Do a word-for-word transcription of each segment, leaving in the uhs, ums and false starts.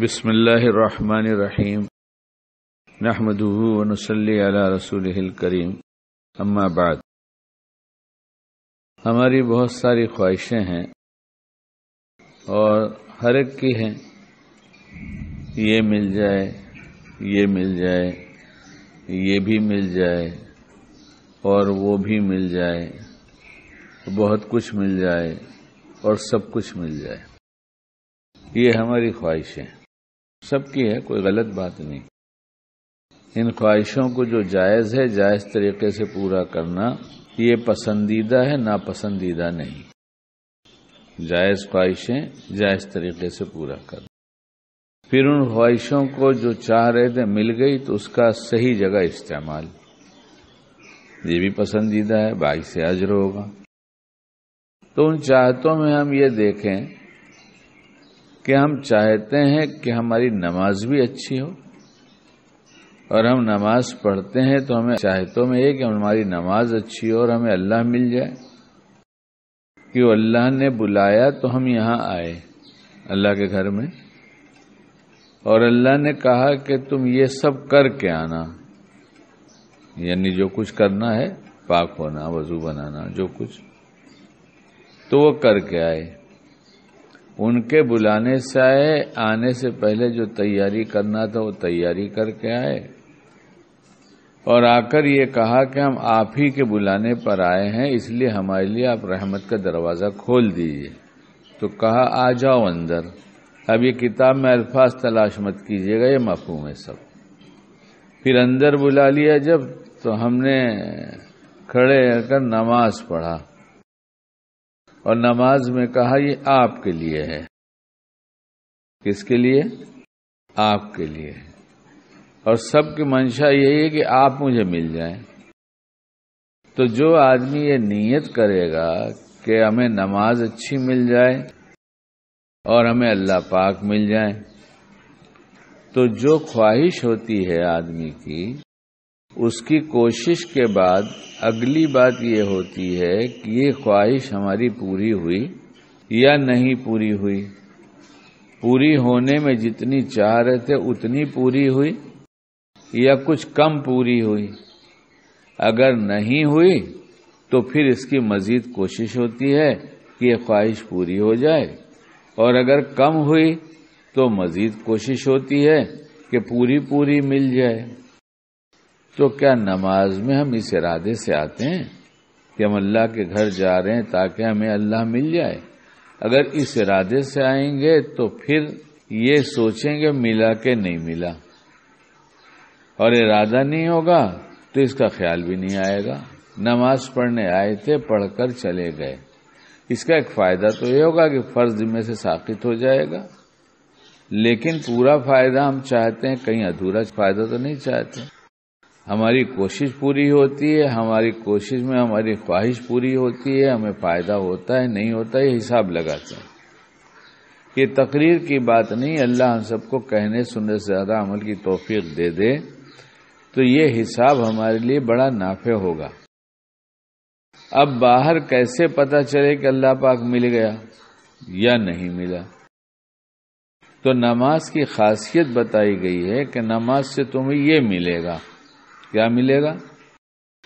बिस्मिल्लाहिर्रहमानिर्रहीम नहमदुहु व नसल्ली अला रसूलिहिल करीम अम्मा बाद। हमारी बहुत सारी ख्वाहिशें हैं और हर एक की हैं, ये मिल जाए, ये मिल जाए, ये भी मिल जाए और वो भी मिल जाए, बहुत कुछ मिल जाए और सब कुछ मिल जाए। ये हमारी ख्वाहिशें सबकी है, कोई गलत बात नहीं। इन ख्वाहिशों को जो जायज़ है जायज़ तरीके से पूरा करना, ये पसंदीदा है, नापसंदीदा नहीं। जायज़ ख्वाहिशें जायज़ तरीके से पूरा करना। फिर उन ख्वाहिशों को जो चाह रहे थे मिल गई तो उसका सही जगह इस्तेमाल, ये भी पसंदीदा है, बाइस से अजर होगा। तो उन चाहतों में हम ये देखें कि हम चाहते हैं कि हमारी नमाज भी अच्छी हो और हम नमाज पढ़ते हैं तो हमें चाहतों में ये कि हमारी नमाज अच्छी हो और हमें अल्लाह मिल जाए, कि वो अल्लाह ने बुलाया तो हम यहाँ आए अल्लाह के घर में, और अल्लाह ने कहा कि तुम ये सब करके आना, यानी जो कुछ करना है, पाक होना, वजू बनाना, जो कुछ, तो वो करके आए। उनके बुलाने से आए, आने से पहले जो तैयारी करना था वो तैयारी करके आए, और आकर ये कहा कि हम आप ही के बुलाने पर आए हैं, इसलिए हमारे लिए आप रहमत का दरवाज़ा खोल दीजिए। तो कहा आ जाओ अंदर। अब ये किताब में अल्फाज तलाश मत कीजिएगा, ये मफहूम है सब। फिर अंदर बुला लिया जब, तो हमने खड़े होकर नमाज पढ़ा और नमाज में कहा ये आपके लिए है। किसके लिए? आपके लिए है। और सबकी मंशा यही है कि आप मुझे मिल जाएं। तो जो आदमी ये नीयत करेगा कि हमें नमाज अच्छी मिल जाए और हमें अल्लाह पाक मिल जाए, तो जो ख्वाहिश होती है आदमी की, उसकी कोशिश के बाद अगली बात ये होती है कि ये ख्वाहिश हमारी पूरी हुई या नहीं पूरी हुई। पूरी होने में जितनी चाह रहे थे उतनी पूरी हुई या कुछ कम पूरी हुई। अगर नहीं हुई तो फिर इसकी मजीद कोशिश होती है कि ये ख्वाहिश पूरी हो जाए, और अगर कम हुई तो मजीद कोशिश होती है कि पूरी पूरी मिल जाए। तो क्या नमाज में हम इस इरादे से आते हैं कि हम अल्लाह के घर जा रहे हैं ताकि हमें अल्लाह मिल जाए? अगर इस इरादे से आएंगे तो फिर ये सोचेंगे मिला के नहीं मिला, और इरादा नहीं होगा तो इसका ख्याल भी नहीं आएगा। नमाज पढ़ने आए थे, पढ़कर चले गए, इसका एक फ़ायदा तो ये होगा कि फ़र्ज में से साकित हो जाएगा, लेकिन पूरा फ़ायदा हम चाहते हैं, कहीं अधूरा फ़ायदा तो नहीं चाहते। हमारी कोशिश पूरी होती है, हमारी कोशिश में हमारी ख्वाहिश पूरी होती है, हमें फ़ायदा होता है नहीं होता है, ये हिसाब लगाते हैं। ये तकरीर की बात नहीं, अल्लाह हम सबको कहने सुनने से ज़्यादा अमल की तौफीक दे दे, तो ये हिसाब हमारे लिए बड़ा नाफे होगा। अब बाहर कैसे पता चले कि अल्लाह पाक मिल गया या नहीं मिला? तो नमाज की खासियत बताई गई है कि नमाज से तुम्हें ये मिलेगा। क्या मिलेगा?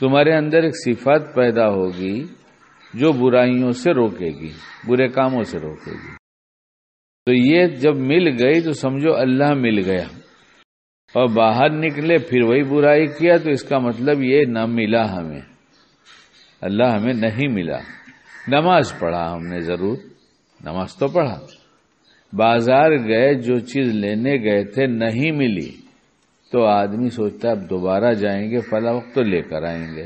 तुम्हारे अंदर एक सिफात पैदा होगी जो बुराइयों से रोकेगी, बुरे कामों से रोकेगी। तो ये जब मिल गई तो समझो अल्लाह मिल गया, और बाहर निकले फिर वही बुराई किया तो इसका मतलब ये ना मिला हमें, अल्लाह हमें नहीं मिला। नमाज पढ़ा हमने, ज़रूर नमाज तो पढ़ा, बाजार गए, जो चीज़ लेने गए थे नहीं मिली, तो आदमी सोचता है अब दोबारा जाएंगे, फला वक्त तो लेकर आएंगे।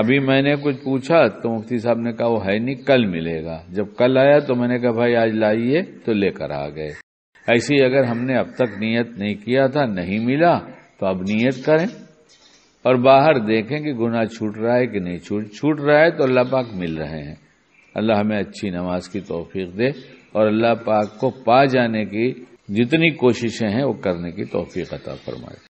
अभी मैंने कुछ पूछा तो मुफ्ती साहब ने कहा वो है नहीं, कल मिलेगा। जब कल आया तो मैंने कहा भाई आज लाइए, तो लेकर आ गए। ऐसे ही अगर हमने अब तक नियत नहीं किया था, नहीं मिला, तो अब नियत करें और बाहर देखें कि गुनाह छूट रहा है कि नहीं छूट छूट रहा है, तो अल्लाह पाक मिल रहे हैं। अल्लाह हमें अच्छी नमाज की तौफीक दे और अल्लाह पाक को पा जाने की जितनी कोशिशें हैं वो करने की तौफीक अता फरमाए।